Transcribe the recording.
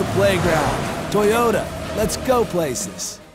the playground. Toyota, let's go places.